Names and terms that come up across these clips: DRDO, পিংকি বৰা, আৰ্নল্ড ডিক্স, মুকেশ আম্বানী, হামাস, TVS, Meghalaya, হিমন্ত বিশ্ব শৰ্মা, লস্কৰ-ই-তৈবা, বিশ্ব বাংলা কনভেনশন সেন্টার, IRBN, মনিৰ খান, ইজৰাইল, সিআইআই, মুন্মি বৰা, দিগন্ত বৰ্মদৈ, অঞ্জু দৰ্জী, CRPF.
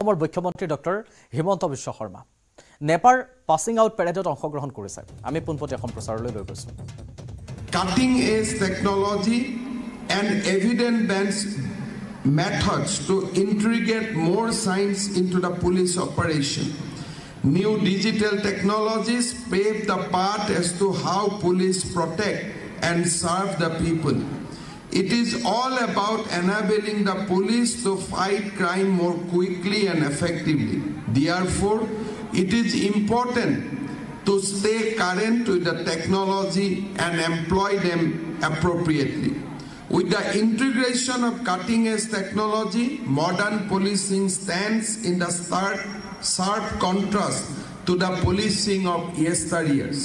অসমৰ মুখ্যমন্ত্ৰী ডক্টৰ হিমন্ত বিশ্ব শৰ্মা নেপাৰ পাসিং আউট পেৰেডত অংশগ্ৰহণ কৰিছে আমি পুনপটীয়া সম্প্ৰচাৰলৈ লৈ গৈছো cutting edge technology and evidence bench methods to integrate more science into the police operation new digital technologies pave the path as to how police protect and serve the people It is all about enabling the police to fight crime more quickly and effectively. Therefore, it is important to stay current with the technology and employ them appropriately. With the integration of cutting-edge technology, modern policing stands in the sharp contrast to the policing of yesteryears.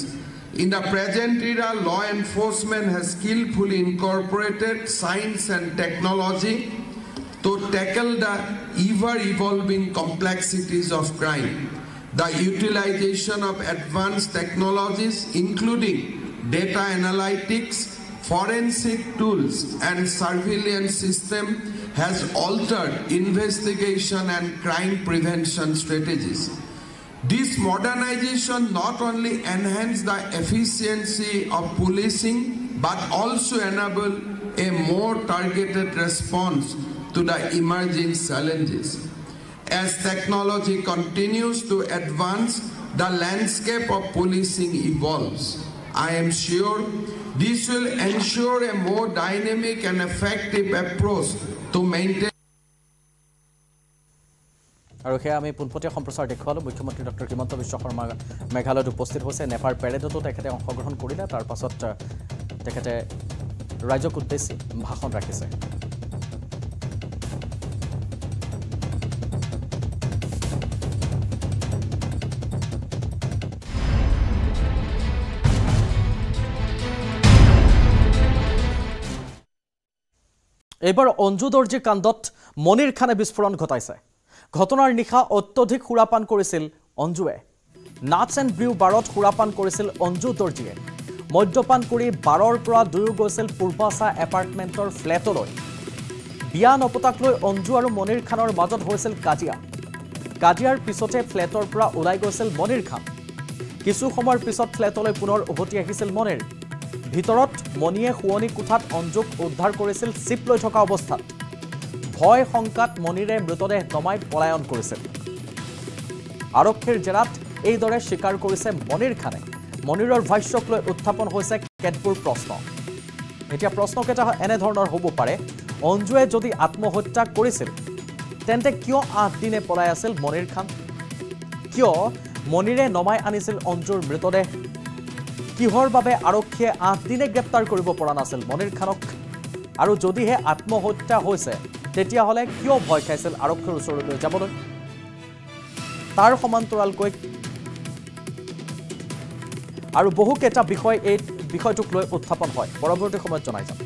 In the present era, law enforcement has skillfully incorporated science and technology to tackle the ever-evolving complexities of crime. The utilization of advanced technologies, including data analytics, forensic tools, and surveillance systems, has altered investigation and crime prevention strategies. This modernization not only enhances the efficiency of policing, but also enables a more targeted response to the emerging challenges. As technology continues to advance, the landscape of policing evolves. I am sure this will ensure a more dynamic and effective approach to maintain আৰু হে আমি পুনপটীয়া সম্প্ৰচাৰ দেখুৱালো মুখ্যমন্ত্ৰী doctor হিমন্ত বিশ্ব শৰ্মা মেঘালয়ত উপস্থিত হৈছে নেপাৰ পেৰেডতো তেখেতে অংশগ্ৰহণ কৰিলে তাৰ পাছত তেখেতে ৰাজ্যক উদ্দেশ্যি ভাষণ ৰাখিছে এবাৰ অঞ্জু দৰ্জী কাণ্ডত মনিৰ খানে বিস্ফোৰণ ঘটাইছে ঘটনাৰ নিখা অত্যধিক হুৰাপান কৰিছিল অঞ্জুৱে নাটছ এণ্ড ব্ৰিউ বাৰত হুৰাপান কৰিছিল অঞ্জু দৰ্জীয়ে মদ্যপান কৰি বাৰৰ পৰা দুয়ো গৈছিল পূৰ্বাসা এপাৰ্টমেণ্টৰ ফ্লেটলৈ বিয়া নপতাক লৈ অঞ্জু আৰু মনিৰ খানৰ মাজত হৈছিল কাজিয়া কাজিয়াৰ পিছতে ফ্লেটৰ পৰা ওলাই গৈছিল মনিৰ খান কিছু সময়ৰ পিছত ফ্লেটলৈ পুনৰ উভতি আহিছিল মনিৰ ভিতৰত মনিয়ে শুৱনি কোঠাত অঞ্জুক উদ্ধাৰ কৰিছিল চিপ লৈ থকা অৱস্থাত ভয় সংকাত মনিৰে মৃতদেহ নমাই পলায়ন কৰিছিল আৰক্ষীৰ জেৰাত এই দৰে স্বীকাৰ কৰিছে মনিৰ খানে মনিৰৰ ভাষ্যক লৈ উত্থাপন হৈছে কেতপুৰ প্ৰশ্ন এতিয়া প্ৰশ্ন কেটা এনে ধৰণৰ হ'ব পাৰে অঞ্জুৱে যদি আত্মহত্যা কৰিছিল তেন্তে কিয় 8 দিনে পলাই আছিল মনিৰ খান কিয় মনিৰে নমাই আনিছিল অঞ্জুৰ মৃতদেহ কিহৰ বাবে আৰক্ষীয়ে 8 দিনে গ্ৰেপ্তাৰ কৰিব পৰা নাছিল মনিৰ খানক আৰু যদিহে আত্মহত্যা হৈছে তেতিয়া হলে কিয় ভয় খাইছিল আৰক্ষীৰ ওচৰলৈ যাবলৈ তাৰ সমান্তৰালকৈ আৰু বহু কেটা বিষয় এই বিষয়টোক লৈ উত্থাপন হয় পৰৱৰ্তী সময়ত জনাই যাম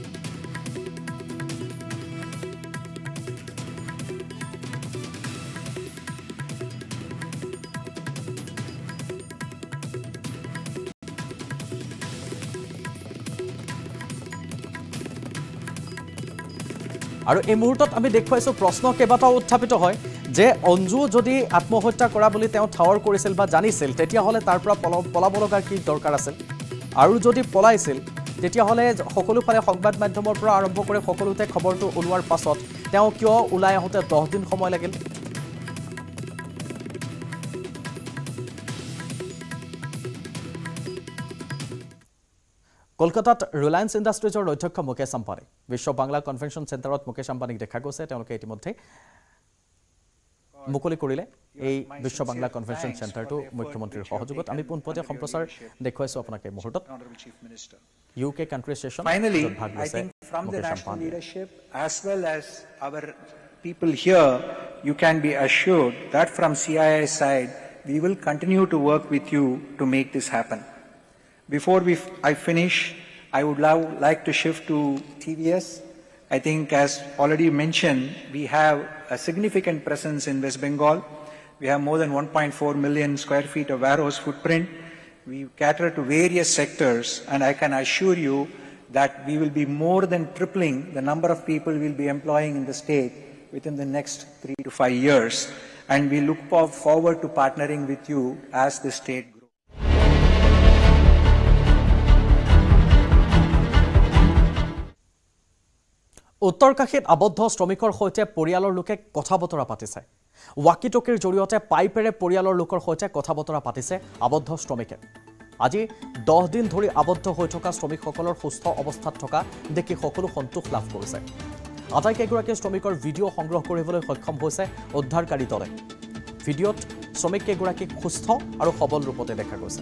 আৰু এই মুহূৰ্তত আমি দেখুৱাইছো প্ৰশ্ন কেবাটাও উত্থাপিত হয় যে অঞ্জু যদি আত্মহত্যা কৰা বুলি তেওঁ ঠাৱৰ কৰিছিল বা জানিছিল তেতিয়া হলে তাৰ পৰা পলাবলগা কি দৰকাৰ আছিল আৰু যদি পলাইছিল তেতিয়া হলে সকলো ফালে সংবাদ মাধ্যমৰ পৰা আৰম্ভ কৰি সকলোতে খবৰটো ওলোৱাৰ পাছত তেওঁ কিয় ওলাই আহোতে 10 দিন সময় লাগিল কলকাতাত রিলায়েন্স ইন্ডাস্ট্ৰিজৰ অধ্যক্ষ মুকেশ আম্বানী বিশ্ব বাংলা কনভেনশন সেন্টাৰত মুকেশ আম্বানীক দেখা গৈছে তেওঁলোকে ইতিমধ্যে মুকলি কৰিলে এই বিশ্ব বাংলা কনভেনশন সেন্টাৰটো মুখ্যমন্ত্ৰীৰ সহযোগত আমি পুনপটীয়া সম্প্ৰচাৰ দেখুৱাইছো আপোনাকে মুহূৰ্তত UK country session finally I think from the national leadership as well as our people here you can be assured that from সিআইআই side we will continue to work with you to make this happen Before I finish, I would like to shift to TVS. I think as already mentioned, we have a significant presence in West Bengal. We have more than 1.4 million square feet of warehouse footprint. We cater to various sectors, and I can assure you that we will be more than tripling the number of people we will be employing in the state within the next 3 to 5 years. and we look forward to partnering with you as the state grows. Uttarkakhit abodho shromikor hoite poriyalor loke kotha botora patise. Walkie-talkie joriote paipere poriyalor lokor hoite kotha botora patise abodho shromike. Aji 10 din dhori abodho hoi thoka shromikhokolor sustho obosthat thoka dekhi khokolu sontokh lav korise. Ataike gurake shromikor video songroh koriboloi sokkhob hoise uddharkari dole. Videot shromik ke gurake sustho aru hobol rupote dekha goise.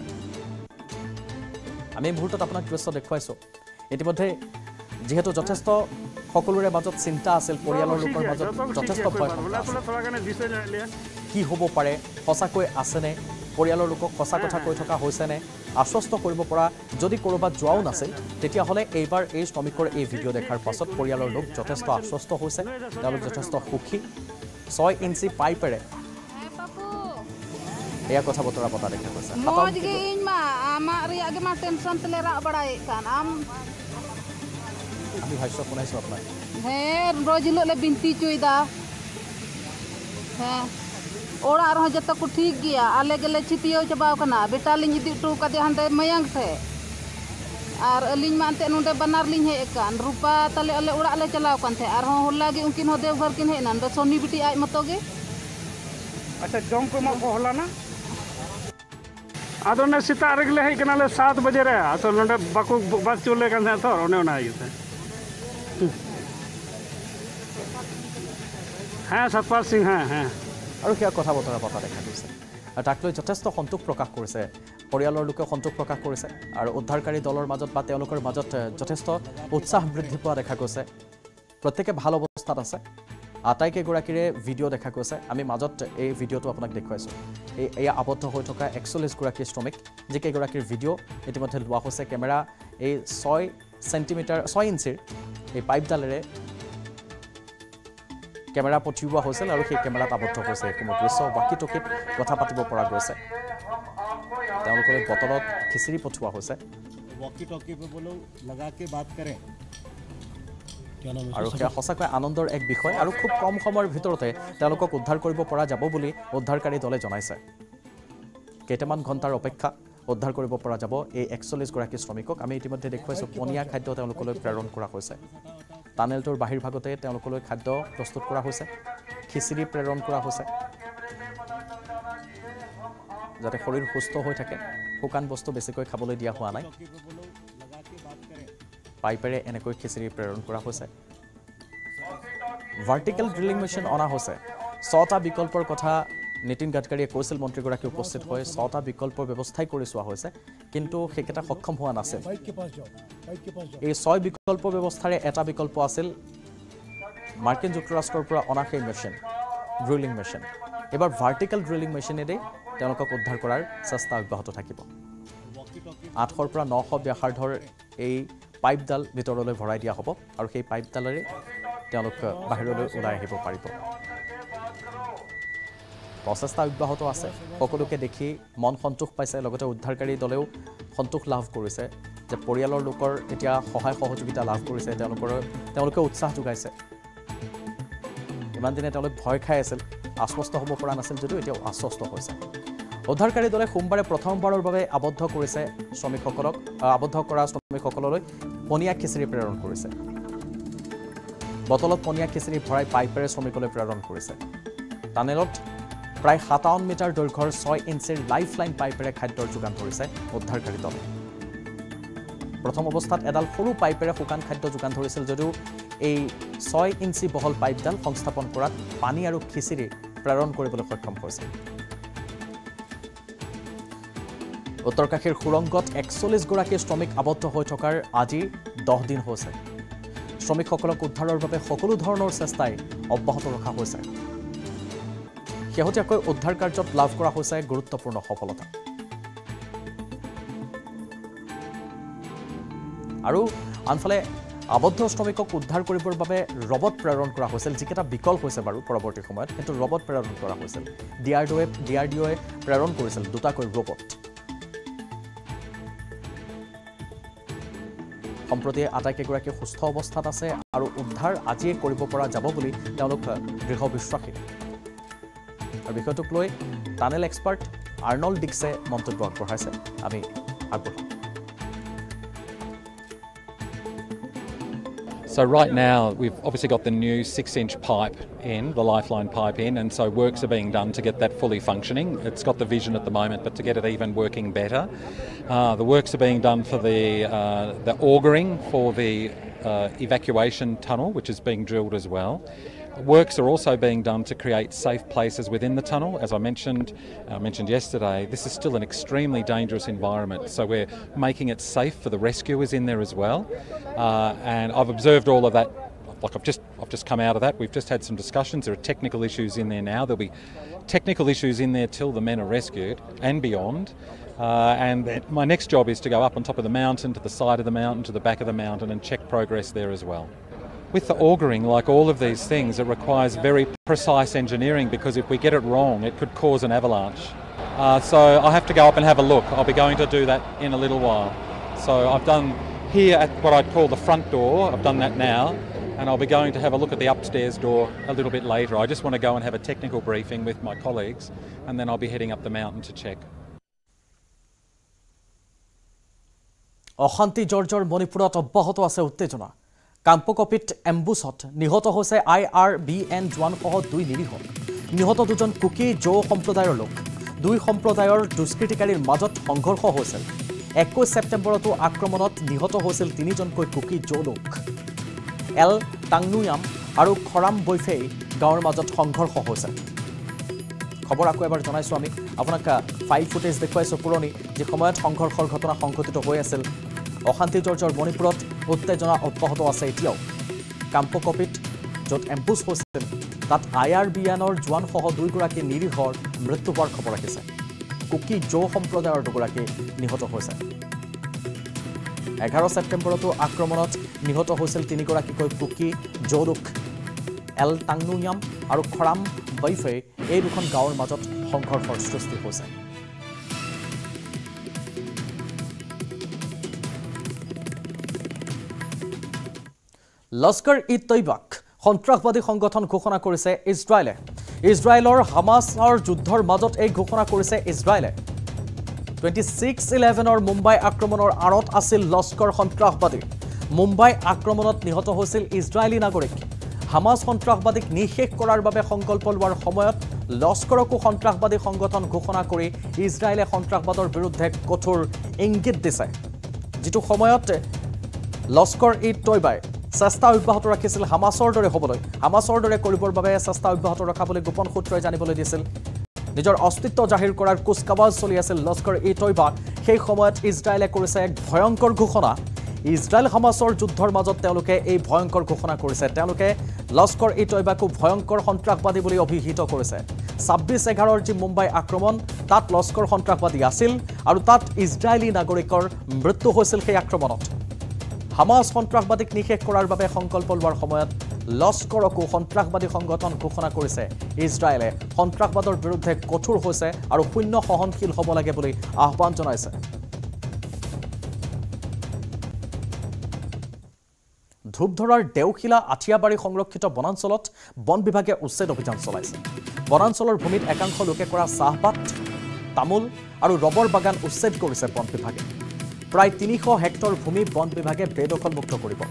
Ami muhurtot aponak dresho dekhaiso. Itimoddhe jehetu jothesto সকলোৰে মাজত চিন্তা আছিল পৰিয়ালৰ লোকৰ মাজত যথেষ্ট ভয় কি হ'ব পাৰে হসাকৈ আছেনে পৰিয়ালৰ লোকক কথা কথা কৈ থকা হৈছেনে আশ্বস্ত কৰিব পৰা যদি কৰবাত যোৱাও নাছিল তেতিয়া হলে এইবাৰ এই শ্ৰমিকৰ এই ভিডিঅ দেখাৰ পাছত পৰিয়ালৰ লোক যথেষ্ট আশ্বস্ত হৈছে তেওঁলোক যথেষ্ট সুখী 6 ইঞ্চি পাইপেৰে এয়া কথা বতৰা পতা দেখা গৈছে মজগে ইনমা আমাৰ ইয়াগে মা টেনশন তেলেৰা বড়াই কান আম अभी हाइस्टॉप पुनाई सब अपना है रोज़िलो ले बिंती चुई दा है और आर हो जब तक उठीग गया अलग अलग चितियों चबाव करना बेटा लिंग दी टू का देहान दे मयंग से आर लिंग मानते नूंदे बनार लिंग है एकान रूपा तले अलग उड़ा अलग चलाव करने आर हो होला के उनकी हो देव घर की है नंदो सोनी बिटी आई मतोगे अच्छा जोंग को मार होला ना आधो ने सितारे के लिए ही कनाले 7 बजे रहा तो नूंदे बाकू बस चुले करने तो रोने उन्हें आई थे हाँ सतपाल सिंह हाँ और क्या कथा बतरा पता देखा दूसरे अटैकलो जथेष्ट संतोष प्रकाश कर से परियालोर लोगों संतोष प्रकाश कर से और उद्धारकारी दलर मजत बाते लोकर मजत जथेष्ट उत्साह वृद्धि पा देखा गसे प्रत्येक ভাল অৱস্থাত আছে আটাইকে গৰাকীৰে ভিডিঅ দেখা গৈছে আমি মাজত এই ভিডিঅটো আপোনাক দেখুৱাইছো এই এয়া আবদ্ধ হৈ থকা 41 গৰাকী শ্ৰমিক যে কে গৰাকীৰ ভিডিঅ ইতিমধ্যে লোৱা হৈছে কেমেৰা এই 6 সেন্টিমিটাৰ 6 ইঞ্চিৰ এই পাইপডালেৰে কেমেৰা পঠিওৱা হৈছে আৰু সেই কেমেৰাত আবদ্ধ হৈছে কোনো দৃশ্য বাকি টকিত কথা পাতিব পৰা গৈছে তেওঁলোকলৈ বতৰত খিচিৰি পঠোৱা হৈছে বাকি টকি পে বলো লগা কে বাত কৰে আৰু এটা হসাকৈ আনন্দৰ এক বিষয় আৰু খুব কম সময়ৰ ভিতৰতে তেওঁলোকক উদ্ধাৰ কৰিব পৰা যাব বুলি উদ্ধাৰকাৰী দলে জনাইছে কেটামান ঘণ্টাৰ অপেক্ষা উদ্ধাৰ কৰিব পৰা যাব এই 41 গৰাকী শ্ৰমিকক আমি ইতিমধ্যে দেখুৱাইছো পনিয়া খাদ্য তেওঁলোকলৈ প্ৰেৰণ কৰা হৈছে টানেলটোৰ বাহিৰ ভাগতে তেওঁলোকলৈ খাদ্য প্ৰস্তুত কৰা হৈছে খিচিৰি প্ৰেৰণ কৰা হৈছে যাতে শৰীৰ সুস্থ হৈ থাকে শুকান বস্তু বেছিকৈ খাবলৈ দিয়া হোৱা নাই पाइपरे एने कोई खिचड़ी प्रेरण करा होसे वर्टिकल ड्रिलिंग मशीन अना होसे 100टा विकल्पर कथा नितिन गडकरीয়ে কৈছিল মন্ত্রী গৰাকী উপস্থিত হৈ 100টা বিকল্পৰ ব্যৱস্থাই কৰি সোৱা হৈছে কিন্তু হেকেটা সক্ষম হোৱা নাছিল এই 6 বিকল্প ব্যৱস্থাৰে এটা বিকল্প আছিল মাৰ্কিন যুক্তৰাষ্ট্ৰৰ পৰা অনা সেই মেচিন ড্ৰিলিং মেচিন এবাৰ ভাৰ্টিকেল ড্ৰিলিং মেচিনেৰে তেওঁলোকক উদ্ধাৰ কৰাৰ চেষ্টা অব্যাহত থাকিব 800 পৰা 900 ব্যাসাৰ্ধৰ এই पाइप डाल ভিতৰলৈ ভৰাই দিয়া হ'ব আৰু সেই পাইপ ডালৰে তেওঁলোক বাহিৰলৈ উলাই আহিব পাৰিব প্ৰচেষ্টা অব্যাহত আছে সকলোকে দেখি মন সন্তোষ পাইছে লগতে উদ্ধাৰকাৰী দলেও সন্তোষ লাভ কৰিছে যে পৰিয়ালৰ লোকৰ এতিয়া সহায় সহযোগিতা লাভ কৰিছে তেওঁলোকে উৎসাহ যোগাইছে ইমান দিনে তেওঁলোক ভয় খাই আছিল আশ্বস্ত হ'ব পৰা নাছিল যদিও এতিয়া আশ্বস্ত হৈছে উদ্ধাৰকাৰী দলে সোমবাৰে প্ৰথমবাৰৰ বাবে আবদ্ধ কৰিছে শ্ৰমিকসকলক আবদ্ধ কৰা শ্ৰমিকসকললৈ পনিয়া খিচিৰি প্ৰেৰণ কৰিছে বটলত পনিয়া খিচিৰি ভৰাই পাইপেৰে শ্ৰমিকলৈ প্ৰেৰণ কৰিছে টানেলত প্ৰায় 57 মিটাৰ দৈৰ্ঘ্যৰ 6 ইঞ্চিৰ লাইফলাইন পাইপেৰে খাদ্যৰ যোগান ধৰিছে উদ্ধাৰকাৰী দলে প্ৰথম অৱস্থাত এডাল সৰু পাইপেৰে শুকান খাদ্য যোগান ধৰিছিল যদিও এই 6 ইঞ্চি বহল পাইপডাল সংস্থাপন কৰাত পানী আৰু খিচিৰি প্ৰেৰণ কৰিবলৈ সক্ষম হৈছে उत्तरकाशीर खुरंगत 41 गराकी श्रमिक आबद्ध हो थकार आजि 10 दिन होइसे श्रमिकসকলক উদ্ধাৰৰ বাবে সকলো ধৰণৰ চেষ্টাই অব্যাহত ৰখা হৈছে শেহতীয়াকৈ উদ্ধাৰ কাৰ্যত লাভ কৰা হৈছে গুৰুত্বপূৰ্ণ সফলতা আৰু আনফালে আবদ্ধ শ্ৰমিকক উদ্ধাৰ কৰিবৰ বাবে ৰবট প্ৰেৰণ কৰা হৈছিল যিকেটা বিকল্প হৈছে বাৰু পৰৱৰ্তী সময়ত কিন্তু ৰবট প্ৰেৰণ কৰা হৈছিল DRDO প্ৰেৰণ কৰিছিল দুটাকৈ ৰবট সম্প্ৰতি আটাইকে গৰাকী সুস্থ অৱস্থাত আছে আৰু উদ্ধাৰ আজিয়ে কৰিব পৰা যাব বুলি তেওঁলোক দৃঢ় বিশ্বাসী আৰু বিষয়টোক লৈ টানেল এক্সপার্ট আর্নল্ড ডিক্সে মন্তব্য আগবঢ়াইছে আমি আগবঢ়াম So right now we've obviously got the new 6-inch pipe in, the lifeline pipe in, and so works are being done to get that fully functioning. It's got the vision at the moment, but to get it even working better. The works are being done for the augering for the evacuation tunnel, which is being drilled as well. Works are also being done to create safe places within the tunnel. As I mentioned yesterday, this is still an extremely dangerous environment, so we're making it safe for the rescuers in there as well. And I've observed all of that. Like I've just come out of that. We've just had some discussions. There are technical issues in there now. There'll be technical issues in there till the men are rescued and beyond. And my next job is to go up on top of the mountain, to the side of the mountain, to the back of the mountain, and check progress there as well. With the augering, like all of these things, it requires very precise engineering because if we get it wrong, it could cause an avalanche. So I have to go up and have a look. I'll be going to do that in a little while. So I've done here at what I'd call the front door, I've done that now, and I'll be going to have a look at the upstairs door a little bit later. I just want to go and have a technical briefing with my colleagues, and then I'll be heading up the mountain to check. Ohanti George Monipurat of Bahoto Ase Uttejona. কাম্পকপিত এম্বুসত নিহত হৈছে IRBN জোৱানসহ দুই নিৰীহ নিহত দুজন কুকি জৌ সম্প্ৰদায়ৰ লোক দুই সম্প্ৰদায়ৰ দুষ্কৃতিকাৰীৰ মাজত সংঘৰ্ষ হৈছিল 21 সেপ্টেম্বৰতো আক্ৰমণত নিহত হৈছিল তিনিজনকৈ কুকি জৌ লোক এল টাংনুয়াম আৰু খৰাম বৈফে গাঁৱৰ মাজত সংঘৰ্ষ হৈছিল খবৰ আকো এবাৰ জনাইছো আমি আপোনাক ফাইল ফুটেজ দেখুৱাইছো পুৰণি যে সময়ত সংঘৰ্ষৰ ঘটনা সংঘটিত হৈ আছিল অশান্তি চৰ্চৰ মণিপুৰত উত্তেজনা অব্যাহত আছে এতিয়াও কাম্পকপিত যত এম্বুছ হৈছিল তাত IRBNৰ জোৱানসহ দুইগৰাকী নিৰীহৰ মৃত্যু হোৱাৰ খবৰ আহিছে কুকি জৌ সম্প্ৰদায়ৰ দুগৰাকী নিহত হৈছে 11 সেপ্টেম্বৰতো আক্ৰমণত নিহত হৈছিল তিনিগৰাকীকৈ কুকি জৌ লোক এল টাংনুয়াম আৰু খৰাম বৈফে এই দুখন গাঁৱৰ মাজত সংঘৰ্ষৰ সৃষ্টি হৈছে লস্কৰ-ই-তৈবাক সন্ত্ৰাসবাদী সংগঠন ঘোষণা কৰিছে ইজৰাইলে ইজৰাইলৰ হামাসৰ যুদ্ধৰ মাজত এই ঘোষণা কৰিছে ইজৰাইলে 26/11 ৰ মুম্বাই আক্ৰমণৰ আঁৰত আছিল লস্কৰ সন্ত্ৰাসবাদী মুম্বাই আক্ৰমণত নিহত হৈছিল ইজৰাইলী নাগৰিক হামাস সন্ত্ৰাসবাদীক নিশেষ কৰাৰ বাবে সংকল্প লোৱাৰ সময়ত লস্কৰকো সন্ত্ৰাসবাদী সংগঠন ঘোষণা কৰি ইজৰাইলে সন্ত্ৰাসবাদৰ বিৰুদ্ধে কঠোৰ ইংগিত দিছে যেটো সময়ত লস্কৰ-ই-তৈবাই চেষ্টা অব্যাহত ৰাখিছিল হামাসৰ দৰে কৰিবৰ বাবে চেষ্টা অব্যাহত ৰাখাবলৈ গোপন সূত্ৰই জানিবলৈ দিছিল নিজৰ অস্তিত্ব জাহিৰ কৰাৰ কুচকাৱাজ চলি আছিল লস্কৰ-ই-তৈবাক সেই সময়ত ইজৰাইলে কৰিছে এক ভয়ংকৰ ঘোষণা ইজৰাইল হামাসৰ যুদ্ধৰ মাজত তেওঁলোকে এই ভয়ংকৰ ঘোষণা কৰিছে তেওঁলোকে লস্কৰ-ই-তৈবাকো ভয়ংকৰ সন্ত্ৰাসবাদী বুলি অভিহিত কৰিছে 26/11 ৰ যি মুম্বাই আক্ৰমণ তাত লস্কৰ সন্ত্ৰাসবাদী আছিল আৰু তাত ইজৰাইলী নাগৰিকৰ মৃত্যু হৈছিল সেই আক্ৰমণত হামাস সন্ত্ৰাসবাদীক নিশেষ কৰাৰ বাবে সংকল্প লোৱাৰ সময়ত লস্কৰকো সন্ত্ৰাসবাদী সংগঠন ঘোষণা কৰিছে ইজৰাইলে সন্ত্ৰাসবাদৰ বিৰুদ্ধে কঠোৰ হৈছে আৰু শূন্য সহনশীল হ'ব লাগে বুলি আহ্বান জনাইছে ধূপধৰাৰ দেউখিলা আঠিয়াবাৰী সংৰক্ষিত বনাঞ্চলত বন বিভাগে উচ্ছেদ অভিযান চলাইছে বনাঞ্চলৰ ভূমিত একাংশ লোকে কৰা চাহপাত তামোল আৰু ৰবৰ বাগান উচ্ছেদ কৰিছে বন বিভাগে প্ৰায় 300 হেক্টৰ ভূমি বন বিভাগে বেদখলমুক্ত কৰিব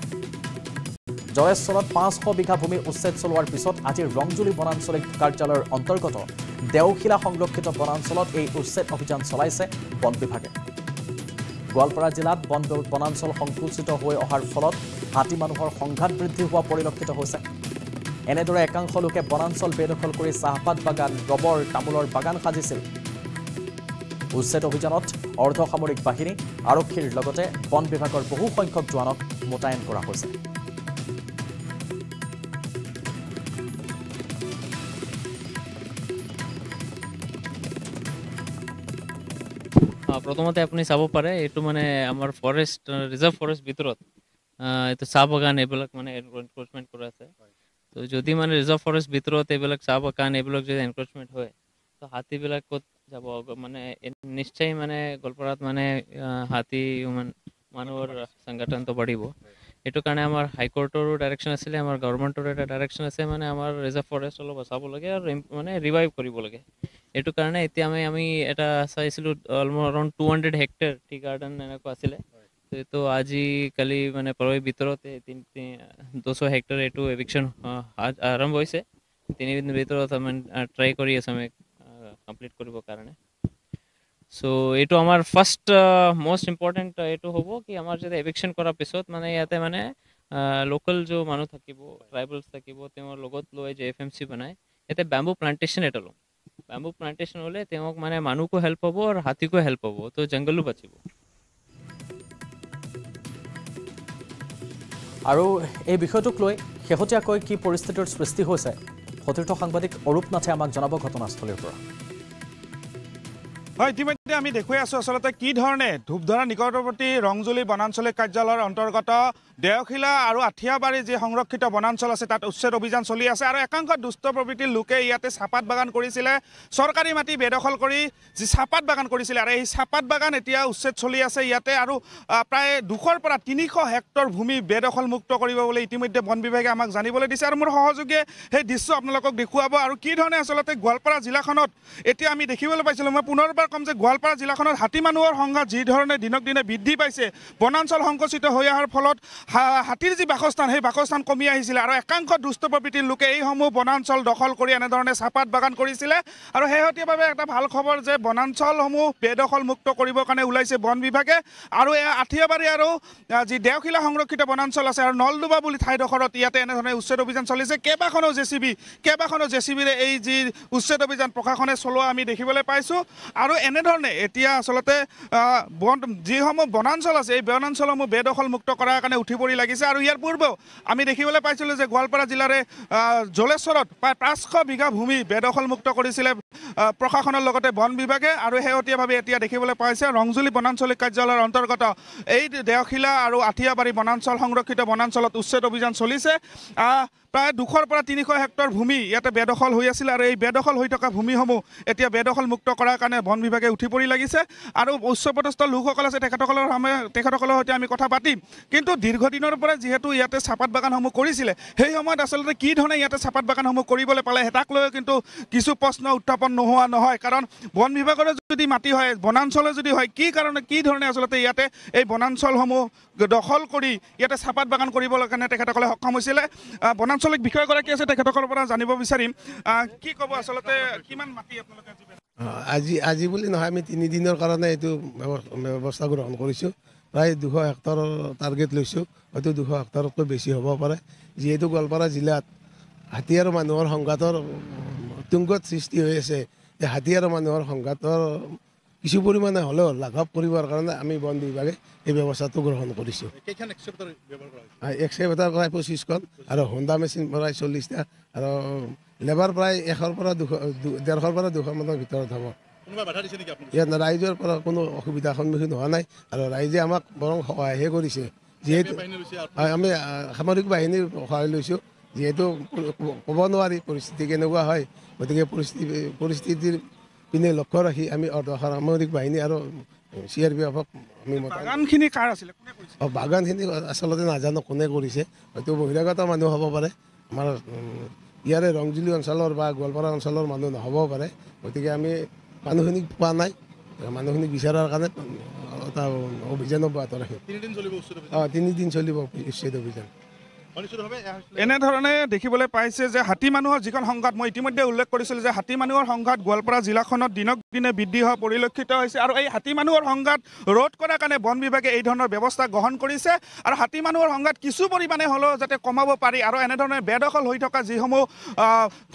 জয়েশ্বৰত 500 বিঘা ভূমি উচ্ছেদ চলোৱাৰ পিছত আজি ৰংজুলি বনাঞ্চলিক কাৰ্যালয়ৰ অন্তৰ্গত দেউখিলা সংৰক্ষিত বনাঞ্চলত এই উচ্ছেদ অভিযান চলাইছে বন বিভাগে গোৱালপাৰা জিলাত বনাঞ্চল সংকুচিত হৈ অহাৰ ফলত হাতী মানুহৰ সংঘাত বৃদ্ধি হোৱা পৰিলক্ষিত হৈছে এনেদৰে একাংশ লোকে বনাঞ্চল বেদখল কৰি চাহপাত বাগান ৰবৰ তামোলৰ বাগান সাজিছিল উচ্ছেদ অভিযানত অৰ্ধসামৰিক বাহিনী আৰক্ষীৰ লগতে বন বিভাগৰ বহু সংখ্যক জোৱানক মোতায়েন কৰা হৈছে প্ৰথমতে আপুনি চাব পাৰে এটো মানে আমাৰ ফৰেষ্ট ৰিজাৰ্ভ ফৰেষ্ট ভিতৰত এটো চাহ বাগান এবিলাক মানে এনক্ৰোচমেন্ট কৰা আছে তো যদি মানে ৰিজাৰ্ভ ফৰেষ্ট ভিতৰত এবিলাক চাহ বাগান এবিলাক যদি এনক্ৰোচমেন্ট হয় তো হাতী বিলাক যাব মানে নিশ্চয় মানে গোৱালপাৰাত মানে হাতী মানুহ সংগঠন তো বাঢ়িব এটো কাৰণে আমাৰ হাই কোৰ্টৰ ডাইৰেকচন আছিল আমাৰ গৱৰ্নমেণ্টৰ এটা ডাইৰেকচন আছে মানে আমাৰ ৰিজাৰ্ভ ফৰেষ্ট হল বচাব লাগে আৰু মানে ৰিভাইভ কৰিব লাগে এটো কাৰণে এতি আমি এটা চাইছিল অলমোৰন 200 হেক্টৰ টি গাৰ্ডেন এনেকৈ আছিল তো আজি কালি মানে পৰই ভিতৰতে 200 হেক্টৰ এটো এভিকশন আৰম্ভ হৈছে তিনি দিন ভিতৰত আমি ট্ৰাই কৰি আছামে কমপ্লিট কৰিব কাৰণে so eto amar first most important eto hobo ki amar jodi eviction kora pisot mane yate mane local jo manu thakibo tribals thakibo temor logot loi je fmc banay yate bamboo plantation etalo bamboo plantation hole temok mane manu ko help hobo aur hati ko help hobo to jungle lu bachibo aru ei bishoy tok loi khehotya koy ki poristhitir srishti hoise hotirto sangbadik orup nathe amak janabo ghotonastholir pora হয় ইতিমধ্যে আমি দেখুৱাই আছো আসলে কি ধৰণে ধূপধৰা নিকটৱৰ্তী ৰংজুলি বনাঞ্চল কাৰ্যালয়ৰ অন্তৰ্গত দেওখিলা আৰু আঠিয়াবাৰী যে সংৰক্ষিত বনাঞ্চল আছে তাত উচ্ছেদ অভিযান চলি আছে আৰু একাংশ দুষ্ট প্ৰবৃত্তিৰ লোকে ইয়াতে চাহপাত বাগান কৰিছিল চৰকাৰী মাটি বেদখল কৰি যে চাহপাত বাগান কৰিছিল আৰু এই চাহপাত বাগান এতিয়া উচ্ছেদ চলি আছে ইয়াতে আৰু প্ৰায় 200 পৰা 300 হেক্টৰ ভূমি বেদখল মুক্ত কৰিব বুলি ইতিমধ্যে বন বিভাগে আমাক জানিবলৈ দিছে আৰু মোৰ সহযোগী সেই দৃশ্য আপোনালোকক দেখুৱাব আৰু কি ধৰণে আসলে গোৱালপাৰা জিলাখনত এতিয়া আমি দেখিবলৈ পাইছিলো মই পুনৰ কম যে গোৱালপাৰা জিলাখনৰ হাতী মানুহৰ সংখ্যা যি ধৰণে দিনক দিনে বৃদ্ধি পাইছে বনাঞ্চল সংকুচিত হৈ অহাৰ ফলত হাতীৰ যি বাসস্থান সেই বাসস্থান কমি আহিছিল আৰু একাংশ দুষ্ট প্ৰবৃত্তিৰ লোকে এইসমূহ বনাঞ্চল দখল কৰি এনেধৰণে চাহপাত বাগান কৰিছিলে আৰু শেহতীয়াভাৱে এটা ভাল খবৰ যে বনাঞ্চলসমূহ বেদখল মুক্ত কৰিবৰ কাৰণে ওলাইছে বন বিভাগে আৰু আঠিয়াবাৰী আৰু যি দেওখিলা সংৰক্ষিত বনাঞ্চল আছে আৰু নলডুবা বুলি ঠাইডোখৰত ইয়াতে এনেধৰণে উচ্ছেদ অভিযান চলিছে কেইবাখনো জেচিবিৰে এই যি উচ্ছেদ অভিযান প্ৰশাসনে চলোৱা আমি দেখিবলৈ পাইছোঁ আৰু এনেধৰণে এতিয়া আসলতে যিসমূহ বনাঞ্চল আছে এই বনাঞ্চলসমূহ বেদখল মুক্ত কৰাৰ কাৰণে উঠি পৰি লাগিছে আৰু ইয়াৰ পূৰ্বেও আমি দেখিবলৈ পাইছিলোঁ যে গোৱালপাৰা জিলাৰে জলেশ্বৰত প্ৰায় 500 বিঘা ভূমি বেদখল মুক্ত কৰিছিল প্ৰশাসনৰ লগতে বন বিভাগে আৰু শেহতীয়াভাৱে এতিয়া দেখিবলৈ পাইছে ৰংজুলি বনাঞ্চলিক কাৰ্যালয়ৰ অন্তৰ্গত এই দেওখিলা আৰু আঠিয়াবাৰী বনাঞ্চল সংৰক্ষিত বনাঞ্চলত উচ্ছেদ অভিযান চলিছে প্ৰায় 200 পৰা 300 হেক্টৰ ভূমি ইয়াতে বেদখল হৈ আছিল আৰু এই বেদখল হৈ থকা ভূমিসমূহ এতিয়া বেদখল মুক্ত কৰাৰ কাৰণে বন বিভাগে উঠি পৰি লাগিছে আৰু উচ্চপদস্থ লোকসকল আছে তেখেতসকলৰ সৈতে আমি কথা পাতিম কিন্তু দীৰ্ঘদিনৰ পৰা যিহেতু ইয়াতে চাহপাত বাগানসমূহ কৰিছিলে সেই সময়ত আসলে কি ধৰণে ইয়াতে চাহপাত বাগানসমূহ কৰিবলৈ পালে তাক লৈ কিন্তু কিছু প্ৰশ্ন উত্থাপন নোহোৱা নহয় কাৰণ বন বিভাগৰ যদি মাটি হয় বনাঞ্চলৰ যদি হয় কি কাৰণে কি ধৰণে আসলে ইয়াতে এই বনাঞ্চলসমূহ দখল কৰি ইয়াতে চাহপাত বাগান কৰিবলৈ কাৰণে তেখেতসকলে সক্ষম হৈছিলে বনাঞ্চল আজি বুলি নহয় আমি 3 দিনৰ কাৰণে এইটো ব্যৱস্থা গ্ৰহণ কৰিছোঁ প্ৰায় 200 হেক্টৰৰ টাৰ্গেট লৈছোঁ হয়তো 200 হেক্টৰতকৈ বেছি হ'ব পাৰে যিহেতু গোৱালপাৰা জিলাত হাতী আৰু মানুহৰ সংঘাতৰ তুংগত সৃষ্টি হৈ আছে এই হাতী আৰু মানুহৰ সংঘাতৰ কিছু পৰিমাণে হ'লেও লাঘৱ কৰিবৰ কাৰণে আমি বন বিভাগে এই ব্যৱস্থাটো গ্ৰহণ কৰিছোঁ। কেইখন এক্সেপ্টৰ ব্যৱহাৰ কৰা হৈছে? এক্সেপ্টৰ প্ৰায় 25খন আৰু হোন্ডা মেচিন প্ৰায় 40টা আৰু লেবাৰ প্ৰায় 100 পৰা 150 পৰা 200 মানৰ ভিতৰত হ'ব। কোনোবা বাধা দিছে নেকি আপোনালোকে? ইয়াত ৰাইজৰ পৰা কোনো অসুবিধাৰ সন্মুখীন হোৱা নাই আৰু ৰাইজে আমাক বৰং সহায়হে কৰিছে। যিহেতু আমি সামৰিক বাহিনীৰ সহায় লৈছোঁ যিহেতু ক'ব নোৱাৰি পৰিস্থিতি কেনেকুৱা হয় গতিকে পৰিস্থিতিৰ পিনে লক্ষ্য ৰাখি আমি অৰ্ধসামৰিক বাহিনী আৰু CRPFক আমি বাগানখিনি কাৰ আছিল কোনে কৰিছে বাগানখিনি আসলে নাজানো কোনে কৰিছে হয়তো বহিৰাগত মানুহ হ'ব পাৰে আমাৰ ইয়াৰে ৰংজুলি অঞ্চলৰ বা গোৱালপাৰা অঞ্চলৰ মানুহ নহ'ব পাৰে গতিকে আমি মানুহখিনিক পোৱা নাই মানুহখিনিক বিচাৰাৰ কাৰণে এটা অভিযান অব্যাহত ৰাখিম 3 দিন চলিব উচ্ছেদ অভিযান 3 দিন চলিব উচ্ছেদ অভিযান এনেধৰণে দেখিবলৈ পাইছে যে হাতী মানুহৰ যিখন সংঘাত মই ইতিমধ্যে উল্লেখ কৰিছিলোঁ যে হাতী মানুহৰ সংঘাত গোৱালপাৰা জিলাখনত দিনক দিনে বৃদ্ধি হোৱা পৰিলক্ষিত হৈছে আৰু এই হাতী মানুহৰ সংঘাত ৰোধ কৰাৰ কাৰণে বন বিভাগে এই ধৰণৰ ব্যৱস্থা গ্ৰহণ কৰিছে আৰু হাতী মানুহৰ সংঘাত কিছু পৰিমাণে হ'লেও যাতে কমাব পাৰি আৰু এনেধৰণে বেদখল হৈ থকা যিসমূহ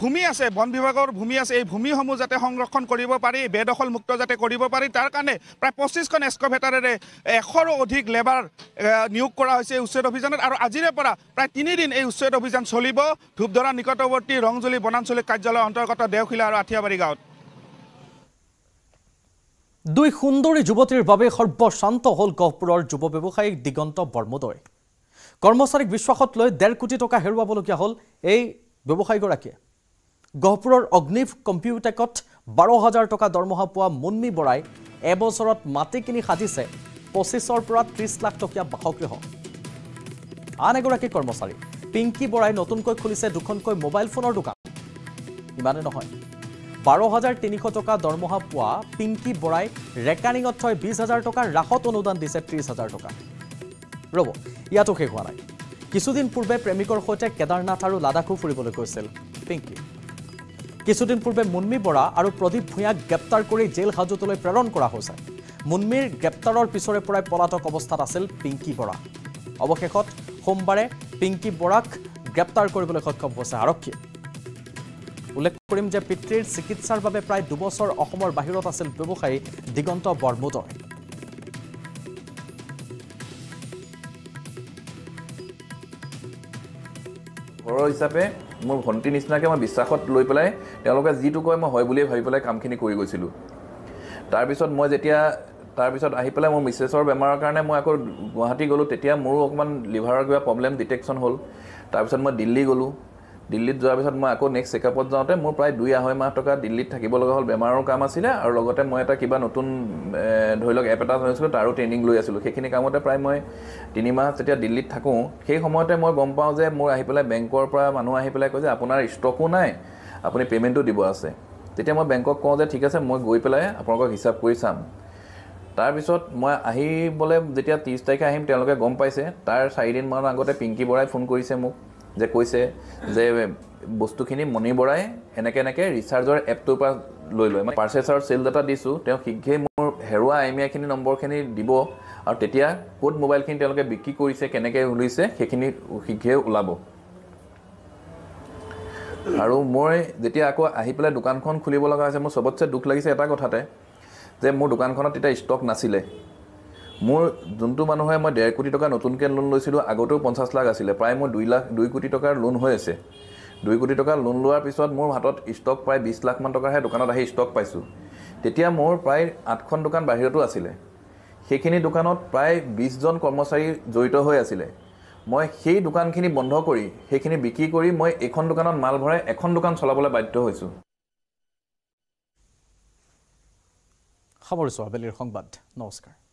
ভূমি আছে বন বিভাগৰ ভূমি আছে এই ভূমিসমূহ যাতে সংৰক্ষণ কৰিব পাৰি বেদখল মুক্ত যাতে কৰিব পাৰি তাৰ কাৰণে প্ৰায় 25খন এক্সকাভেটাৰেৰে 100ৰো অধিক লেবাৰ নিয়োগ কৰা হৈছে উচ্ছেদ অভিযানত আৰু আজিৰে পৰা প্ৰায় 3 দিন এই উচ্ছেদ অভিযান চলিব ধূপধৰা নিকটৱৰ্তী ৰংজুলি বনাঞ্চলিক কাৰ্যালয়ৰ অন্তৰ্গত দেওখিলা আৰু আঠিয়াবাৰী গাঁৱত দুই সুন্দৰী যুৱতীৰ বাবে সৰ্বশান্ত হল গহপুৰৰ যুৱ ব্যৱসায়ী দিগন্ত বৰ্মদৈ কৰ্মচাৰীক বিশ্বাসত লৈ 1.5 কোটি টকা হেৰুৱাবলগীয়া হল এই ব্যৱসায়ীগৰাকীয়ে গহপুৰৰ অগ্নিভ কম্পিউটেকত 12000 টকা দৰমহা পোৱা মুন্মি বৰাই এবছৰত মাটি কিনি সাজিছে 25ৰ পৰা 30 লাখ টকা বাসগৃহ আন এগৰাকী কৰ্মচাৰী পিংকি বৰাই নতুনকৈ খুলিছে দুখনকৈ মোবাইল ফোনৰ দোকান ইমানে নহয় 12300 টকা দৰমহা পোৱা পিংকি বৰাই ৰেকাৰিঙত 20000 টকা ৰাহত অনুদান দিছে 30000 টকা ৰব ইয়াতো কে হোৱা নাই কিছুদিন পূৰ্বে প্ৰেমিকৰ সৈতে কেদাৰনাথ আৰু লাদাখো ফুৰিবলৈ গৈছিল পিংকি কিছুদিন পূৰ্বে মুনমি বৰা আৰু প্ৰদীপ ভূঞাক গ্ৰেপ্তাৰ কৰি জেল হাজতলৈ প্ৰেৰণ কৰা হৈছে মুনমিৰ গ্ৰেপ্তাৰৰ পিছৰে পৰাই পলাতক অৱস্থাত আছিল পিংকি বৰা অৱশেষত সোমবাৰে পিংকি বৰাক গ্ৰেপ্তাৰ কৰিবলৈ সক্ষম হৈছে আৰক্ষী উল্লেখ কৰিম যে পিতৃৰ চিকিৎসাৰ বাবে প্ৰায় 2 বছৰ অসমৰ বাহিৰত আছিল ব্যৱসায়ী দিগন্ত বৰমুদৰ ঘৰৰ হিচাপে মোৰ ভন্টি নিছনাকে মই বিশ্বাসত লৈ পেলাই তেওঁলোকে যেটো কয় মই হয় বুলিয়ে ভাবি পেলাই কামখিনি কৰি গৈছিল তাৰ পিছত মই যেতিয়া তাৰ পিছত আহি পেলাই মোৰ মিছেছৰ বেমাৰৰ কাৰণে মই আকৌ গুৱাহাটী গলো তেতিয়া মোৰ অকমান লিভাৰৰ কিবা প্ৰবলেম ডিটেকচন হ'ল তাৰ পিছত মই দিল্লী গলো দিল্লীত যোৱাৰ পিছত মই আকৌ নেক্সট চেকআপত যাওঁতে মোৰ প্ৰায় 2.5 মাহ টকা দিল্লীত থাকিব লগা হ'ল বেমাৰৰ কাম আছিল আৰু লগতে মই এটা কিবা নতুন ধৈলক এপ এটা লৈছিল তাৰো ট্ৰেনিং লৈ আছিল সেইখিনি কামতে প্ৰায় মই 3 মাহ যেতিয়া দিল্লীত থাকো সেই সময়তে মই গম পাওঁ যে মোৰ আহি পেলাই বেংকৰ পৰা মানুহ আহি পেলাই কয় যে আপোনাৰ ষ্টকো নাই আপুনি পেমেন্টও দিব আছে তেতিয়া মই বেংকক কওঁ যে ঠিক আছে মই গৈ পেলাই আপোনাক হিচাপ কৰি চাম তাৰ পিছত মই আহি বলে যেতিয়া 30 তাৰিখে আহিম তেওঁলোকে গম পাইছে তাৰ 4 দিন মান আগতে পিংকি বৰাই ফোন কৰিছে মোক যে কৈছে যে বস্তুখিনি মনি বৰাই এনেকে ৰিচাৰ্জৰ এপটো পা লৈ লৈ মই পাৰচেছৰ সেল ডাটা দিছো তেও শিক্ষে মোৰ হেৰুৱা আইমিয়াখিনি নম্বৰখিনি দিব আৰু তেতিয়া কোড মোবাইলখিনি তেওঁলোকে বিক্ৰী কৰিছে কেনেকে উলিছে সেখিনি শিক্ষে উলাব আৰু মই যেতিয়া আকৌ আহি পেলাই দোকানখন খুলিব লগা আছে মোৰ সবতছে দুখ লাগিছে এটা কথাতে যে মোৰ দোকানখনত এটা ষ্টক নাছিলে মোৰ জন্তু মানুহে মই 1.5 কোটি টকা নতুনকৈ লোন লৈছিল আগতেও 50 লাখ আছিল প্ৰায় মই 2 কোটি টকাৰ লোন হৈ আছে 2 কোটি টকা লোন লোৱাৰ পিছত মোৰ হাতত ষ্টক প্ৰায় 20 লাখ মান টকাৰ হে দোকানত আহি ষ্টক পাইছো তেতিয়া মোৰ প্ৰায় 8খন দোকান বাহিৰতো আছিল সেইখিনি দোকানত প্ৰায় 20 জন কৰ্মচাৰী জড়িত হৈ আছিল মই সেই দোকানখিনি বন্ধ কৰি সেইখিনি বিক্ৰী কৰি মই এখন দোকানত মাল ভৰাই এখন দোকান চলাবলৈ বাধ্য হৈছো খবৰসভাৰ বেলিৰ সংবাদ নমস্কাৰ